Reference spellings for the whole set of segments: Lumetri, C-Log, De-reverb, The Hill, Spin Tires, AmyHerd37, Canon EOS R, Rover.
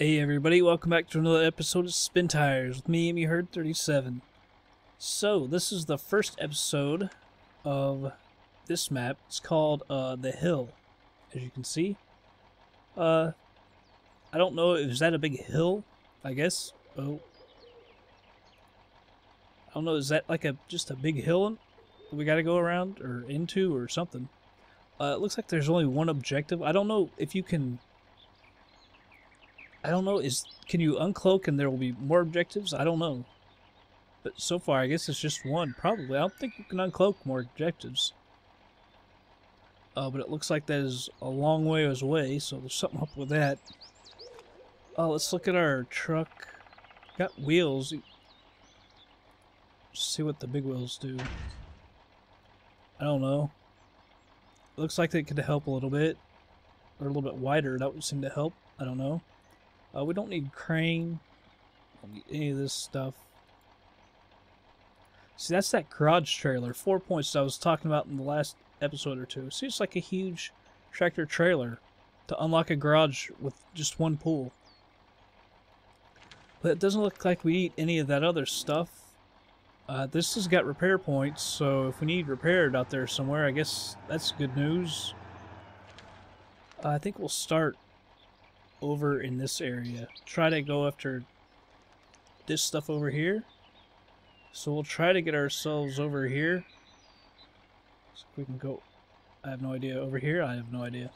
Hey everybody, welcome back to another episode of Spin Tires with me, AmyHerd37. So, this is the first episode of this map. It's called The Hill, as you can see. I don't know, is that a big hill? I guess. Oh. I don't know, is that like just a big hill that we gotta go around or into or something? It looks like there's only one objective. I don't know if you can... I don't know, can you uncloak and there will be more objectives? I don't know. But so far, I guess it's just one, probably. I don't think you can uncloak more objectives. But it looks like that is a long ways away, so there's something up with that. Let's look at our truck. Got wheels. Let's see what the big wheels do. I don't know. It looks like they could help a little bit. Or a little bit wider, that would seem to help. I don't know. We don't need crane. Don't need any of this stuff. See, that's that garage trailer. 4 points that I was talking about in the last episode or two. See, it's like a huge tractor trailer to unlock a garage with just one pull. But it doesn't look like we need any of that other stuff. This has got repair points, so if we need repaired out there somewhere, I guess that's good news. I think we'll start over in this area. Try to go after this stuff over here. So we'll try to get ourselves over here. So if we can go... I have no idea. Over here? I have no idea.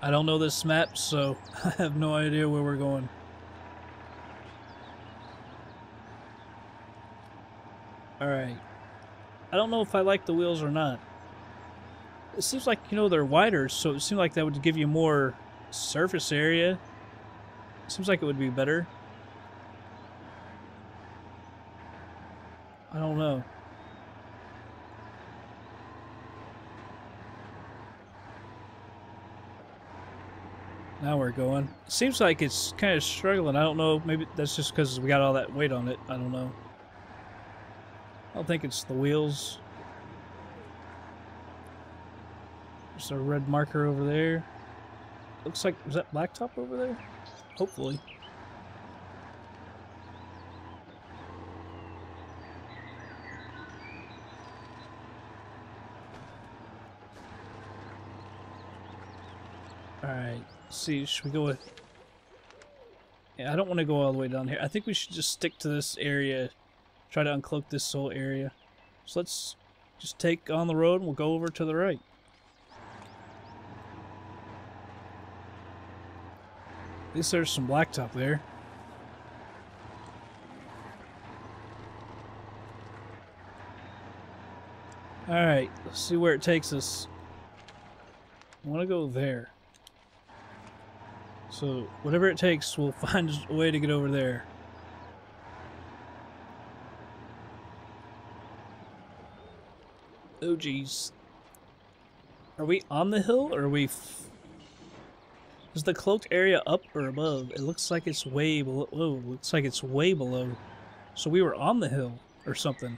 I don't know this map, so I have no idea where we're going. Alright. I don't know if I like the wheels or not. It seems like, you know, they're wider, so it seemed like that would give you more surface area. Seems like it would be better. I don't know. Now we're going. Seems like it's kind of struggling. I don't know. Maybe that's just because we got all that weight on it. I don't know. I don't think it's the wheels. There's a red marker over there. Looks like, is that blacktop over there? Hopefully. Alright, see, should we go with... Yeah, I don't want to go all the way down here. I think we should just stick to this area. Try to uncloak this whole area. So let's just take on the road and we'll go over to the right. At least there's some blacktop there. Alright, let's see where it takes us. I want to go there. So, whatever it takes, we'll find a way to get over there. Oh, geez. Are we on the hill, or are we... Is the cloaked area up or above? It looks like it's way below. Whoa, looks like it's way below. So we were on the hill or something.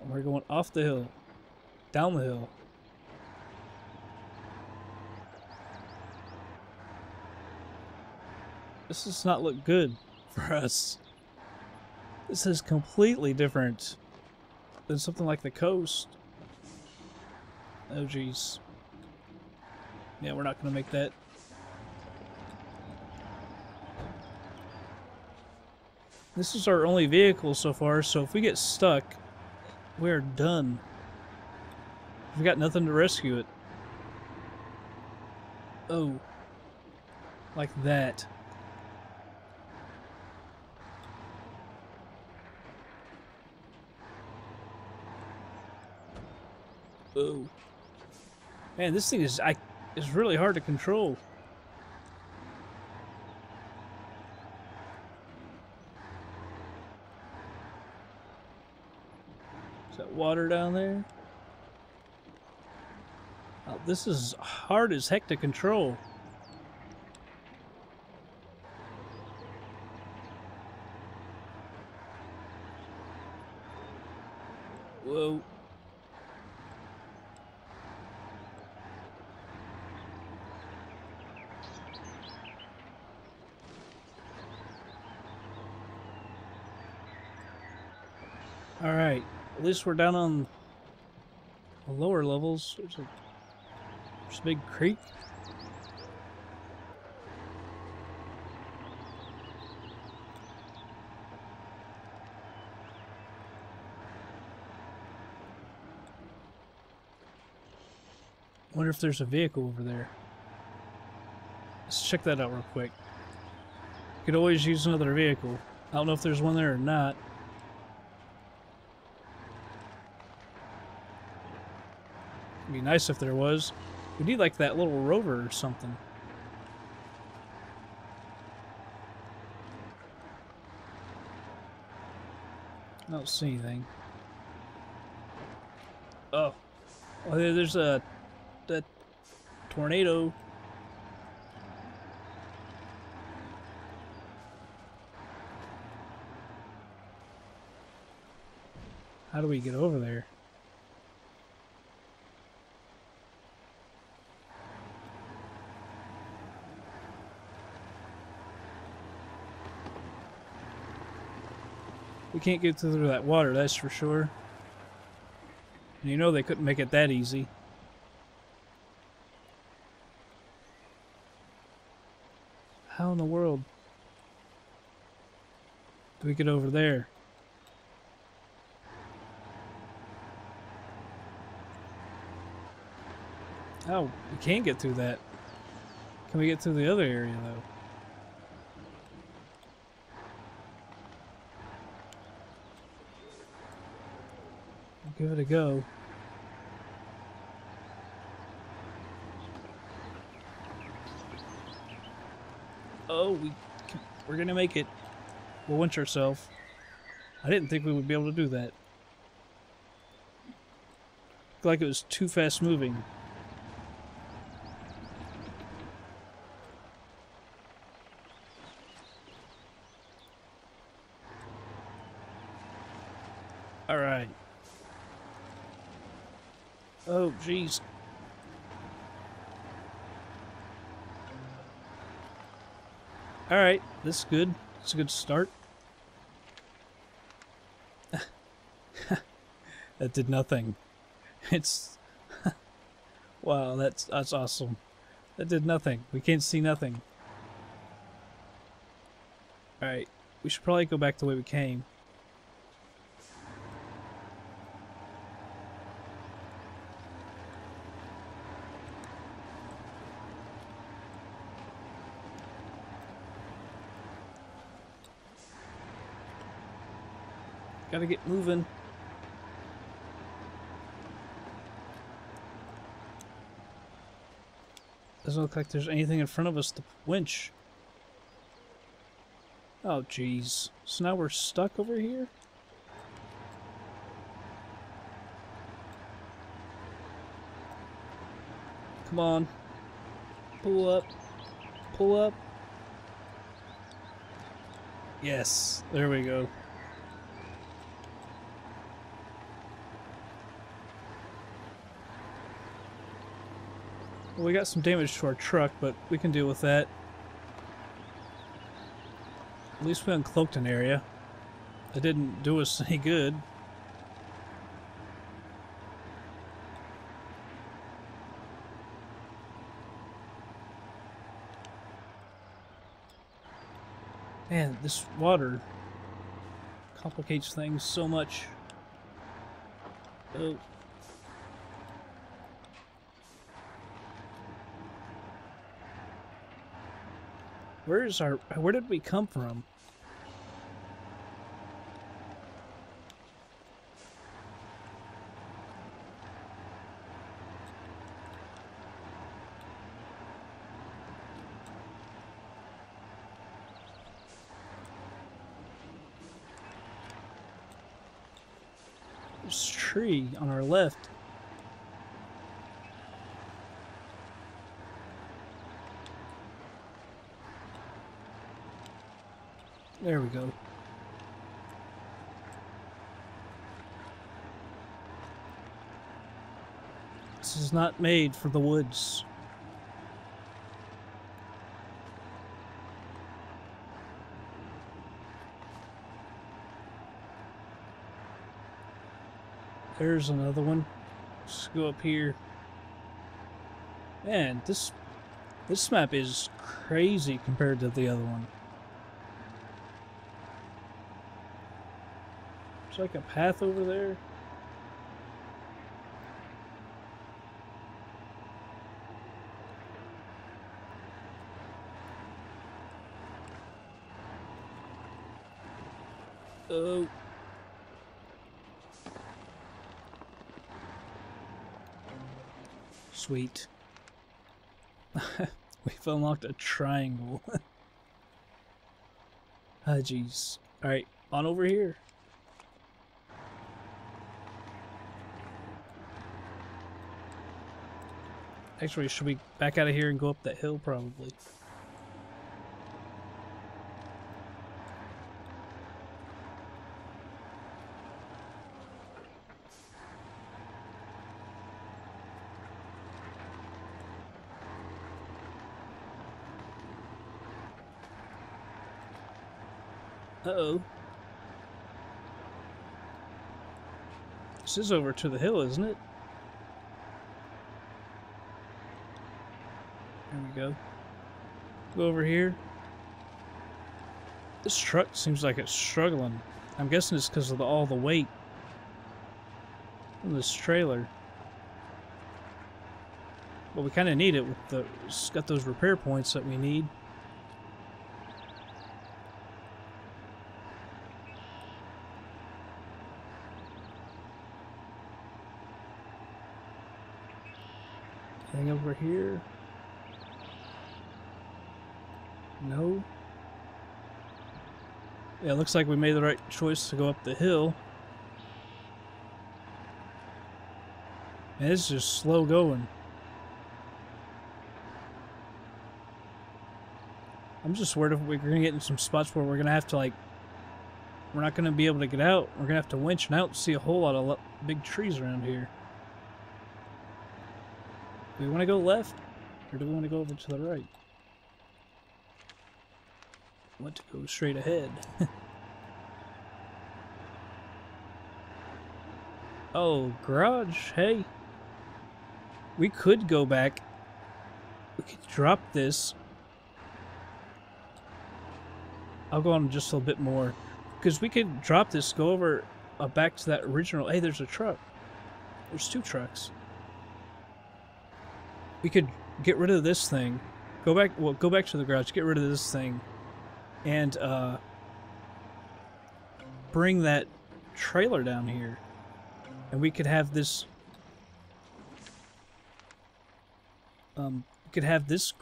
And we're going off the hill. Down the hill. This does not look good for us. This is completely different than something like the coast. Oh, jeez. Yeah, we're not going to make that. This is our only vehicle so far, so if we get stuck, we're done. We've got nothing to rescue it. Oh. Like that. Oh. Man, this thing is... It's really hard to control. Is that water down there? Oh, this is hard as heck to control. Whoa. Alright, at least we're down on the lower levels. There's a big creek. I wonder if there's a vehicle over there. Let's check that out real quick. Could always use another vehicle. I don't know if there's one there or not. It'd be nice if there was. We need like that little rover or something. I don't see anything. Oh. Oh, there's a tornado. How do we get over there? We can't get through that water, that's for sure. And you know they couldn't make it that easy. How in the world do we get over there? Oh, we can't get through that. Can we get through the other area, though? I'll give it a go. Oh, we're gonna make it. We'll winch ourselves. I didn't think we would be able to do that. Looked like it was too fast moving. All right. Oh, jeez. Alright, this is good. It's a good start. That did nothing. It's... wow, that's awesome. That did nothing. We can't see nothing. Alright, we should probably go back the way we came. Gotta get moving. Doesn't look like there's anything in front of us to winch. Oh, jeez. So now we're stuck over here? Come on. Pull up. Pull up. Yes. There we go. We got some damage to our truck, but we can deal with that. At least we uncloaked an area. That didn't do us any good. Man, this water complicates things so much. Oh. Where did we come from? There's a tree on our left. There we go. This is not made for the woods. There's another one. Let's go up here. Man, this map is crazy compared to the other one. There's like a path over there. Oh. Sweet. We've unlocked a triangle. Ah, oh, jeez. Alright, on over here. Actually, should we back out of here and go up that hill? Probably. Uh-oh. This is over to the hill, isn't it? There we go. Go over here. This truck seems like it's struggling. I'm guessing it's because of all the weight in this trailer. Well, we kind of need it with the... It's got those repair points that we need. Over here? No? Yeah, it looks like we made the right choice to go up the hill. Man, it's just slow going. I'm just worried if we're gonna get in some spots where we're gonna have to, like, we're not gonna be able to get out. We're gonna have to winch, and I don't see a whole lot of big trees around here. Do we want to go left, or do we want to go over to the right? I want to go straight ahead. Oh, garage, hey. We could go back. We could drop this. I'll go on just a little bit more. Because we could drop this, go over back to that original... Hey, there's a truck. There's two trucks. We could get rid of this thing, go back to the garage, get rid of this thing, and bring that trailer down here, and we could have this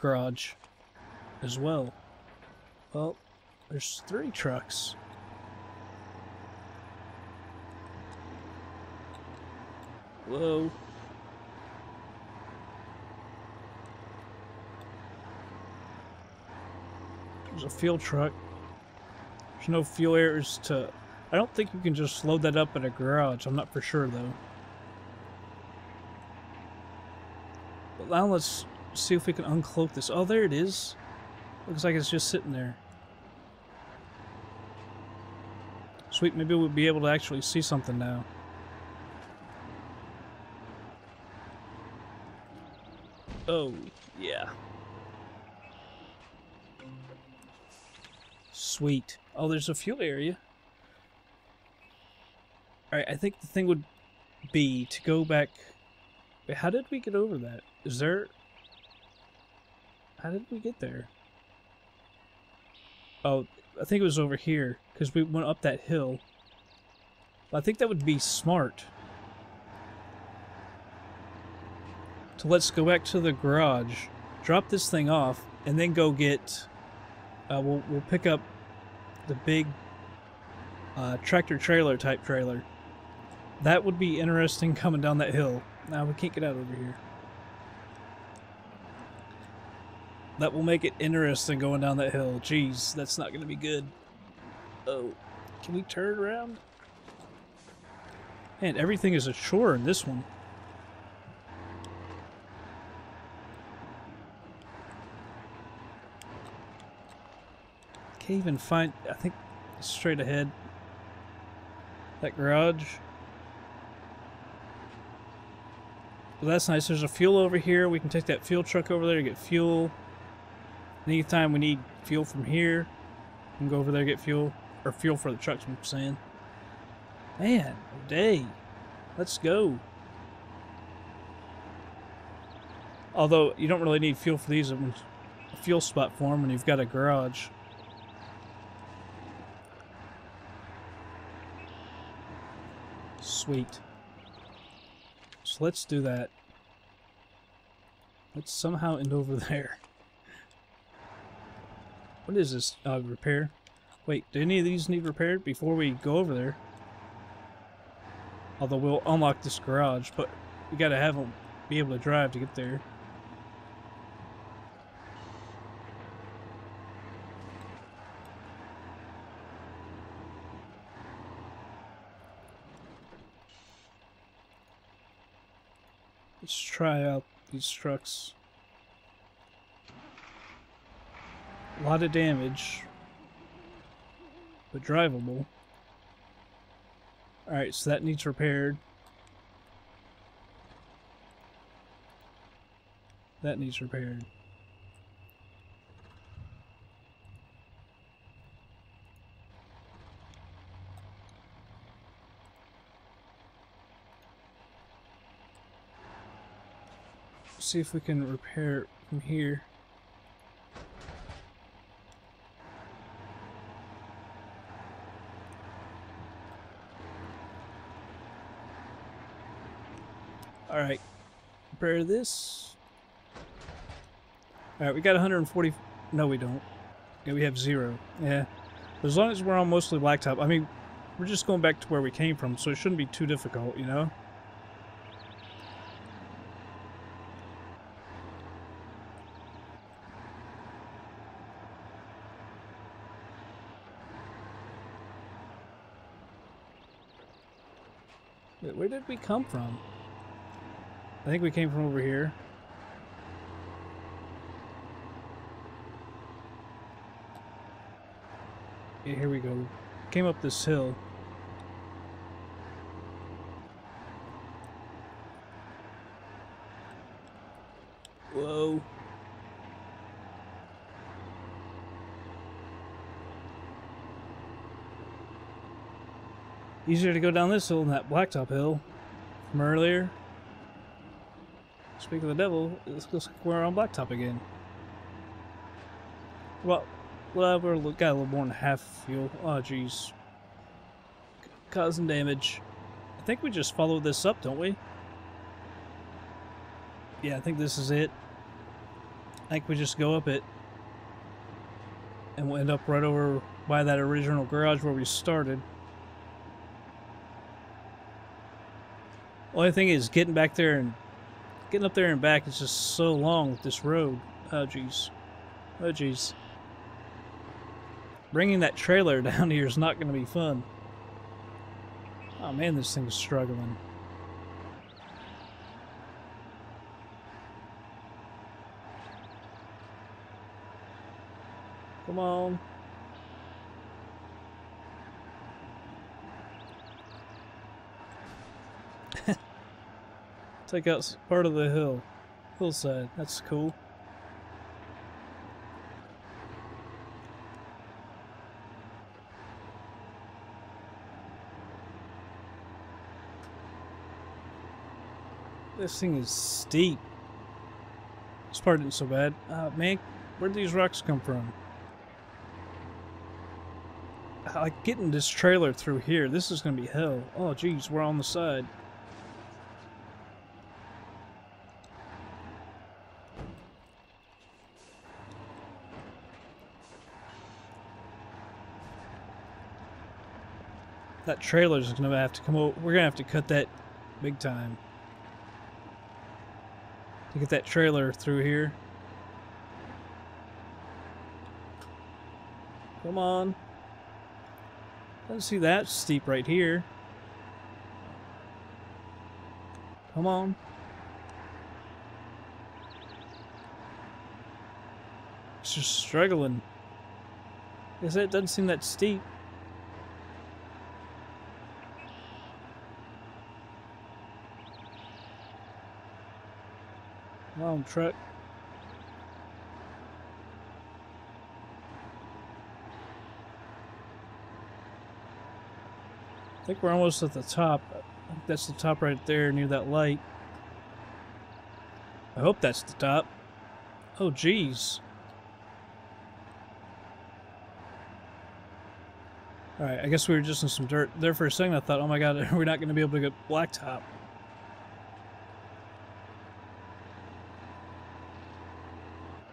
garage as well. Well, there's three trucks. Hello. There's a fuel truck. There's no fuel areas to... I don't think you can just load that up in a garage. I'm not for sure, though. But now let's see if we can uncloak this. Oh, there it is. Looks like it's just sitting there. Sweet, maybe we'll be able to actually see something now. Oh, yeah. Sweet. Oh, there's a fuel area. Alright, I think the thing would be to go back... Wait, how did we get over that? Is there... How did we get there? Oh, I think it was over here, because we went up that hill. Well, I think that would be smart. So let's go back to the garage, drop this thing off, and then go get... We'll pick up the big tractor-trailer type trailer. That would be interesting coming down that hill. Now we can't get out over here. That will make it interesting going down that hill. Jeez, that's not going to be good. Oh, can we turn around? Man, everything is a chore in this one. Can't even find... I think straight ahead. That garage. Well, that's nice. There's a fuel over here. We can take that fuel truck over there to get fuel. Anytime we need fuel from here, we can go over there and get fuel. Or fuel for the trucks, I'm saying. Man, day. Let's go. Although, you don't really need fuel for these. It's a fuel spot for them when you've got a garage. Sweet. So let's do that. Let's somehow end over there. What is this? Repair? Wait, do any of these need repaired before we go over there? Although we'll unlock this garage, but we gotta have them be able to drive to get there. Let's try out these trucks. A lot of damage, but drivable. Alright, so that needs repaired. That needs repaired. Let's see if we can repair from here. Alright, repair this. Alright, we got 140. No, we don't. Yeah, we have 0. Yeah. But as long as we're on mostly blacktop, I mean, we're just going back to where we came from, so it shouldn't be too difficult, you know? Wait, where did we come from? I think we came from over here. Yeah, here we go. Came up this hill. Whoa. Easier to go down this hill than that blacktop hill from earlier. Speaking of the devil, it looks like we're on blacktop again. Well, we've got a little more than half fuel. Oh, jeez. Causing damage. I think we just follow this up, don't we? Yeah, I think this is it. I think we just go up it. And we'll end up right over by that original garage where we started. Only thing is getting back there and getting up there and back is just so long with this road. Oh, jeez. Oh, jeez. Bringing that trailer down here is not going to be fun. Oh, man, this thing's struggling. Come on. Take out part of the hillside. That's cool. This thing is steep. This part isn't so bad. Man, where'd these rocks come from? I like getting this trailer through here. This is gonna be hell. Oh, geez, we're on the side. That trailer's gonna have to come over. We're gonna have to cut that big time to get that trailer through here. Come on. Let's see that steep right here. Come on. It's just struggling. Is it? Doesn't seem that steep. Long truck. I think we're almost at the top. I think that's the top right there near that light. I hope that's the top. Oh, geez. Alright, I guess we were just in some dirt. There for a second I thought, oh my god, we're not going to be able to get blacktop.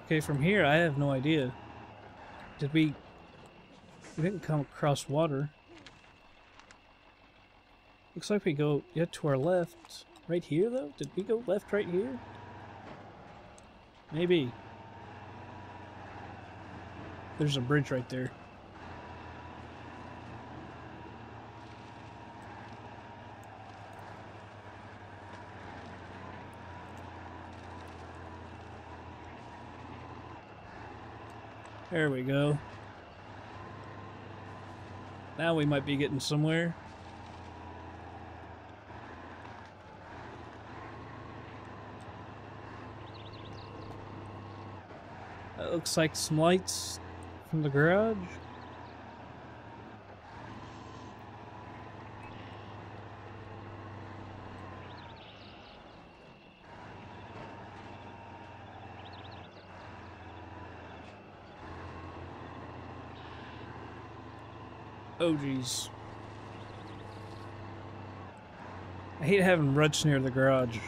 Okay, from here, I have no idea. Did we... We didn't come across water. Looks like we go yet to our left. Right here, though? Did we go left right here? Maybe. There's a bridge right there. There we go. Now we might be getting somewhere. That looks like some lights from the garage. Oh, geez. I hate having ruts near the garage.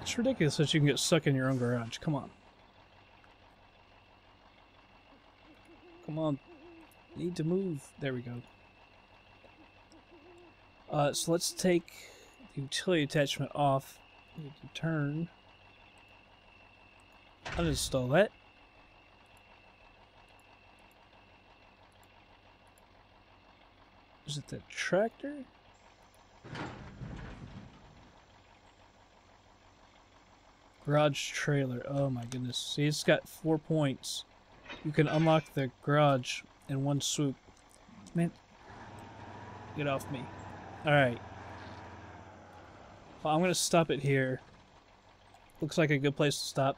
It's ridiculous that you can get stuck in your own garage. Come on. Come on. Need to move. There we go. So let's take the utility attachment off. Need to turn. Uninstall that. Is it the tractor? Garage trailer. Oh my goodness. See, it's got 4 points. You can unlock the garage in one swoop. Man, get off me. Alright. Well, I'm going to stop it here. Looks like a good place to stop.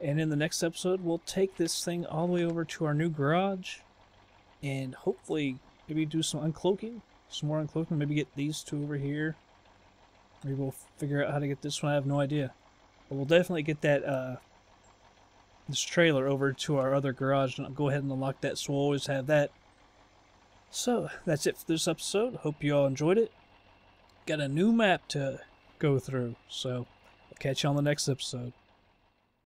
And in the next episode, we'll take this thing all the way over to our new garage and hopefully maybe do some uncloaking. Some more uncloaking. Maybe get these two over here. Maybe we'll figure out how to get this one. I have no idea. But we'll definitely get that, this trailer over to our other garage, and I'll go ahead and unlock that, so we'll always have that. So that's it for this episode. Hope you all enjoyed it. Got a new map to go through, so I'll catch you on the next episode.